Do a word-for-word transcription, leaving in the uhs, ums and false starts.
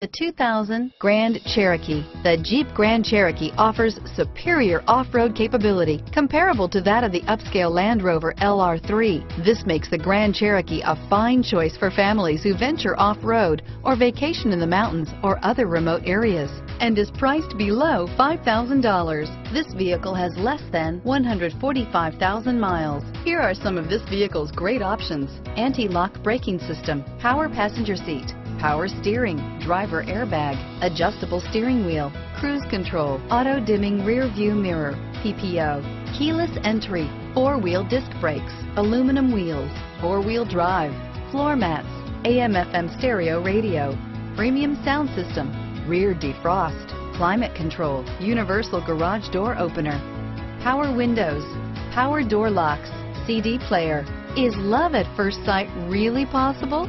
The two thousand Grand Cherokee. The Jeep Grand Cherokee offers superior off-road capability comparable to that of the upscale Land Rover L R three. This makes the Grand Cherokee a fine choice for families who venture off-road or vacation in the mountains or other remote areas, and is priced below five thousand dollars. This vehicle has less than one hundred forty-five thousand miles. Here are some of this vehicle's great options: anti-lock braking system, power passenger seat, power steering, driver airbag, adjustable steering wheel, cruise control, auto dimming rear view mirror, P P O, keyless entry, four-wheel disc brakes, aluminum wheels, four-wheel drive, floor mats, A M F M stereo radio, premium sound system, rear defrost, climate control, universal garage door opener, power windows, power door locks, C D player. Is love at first sight really possible?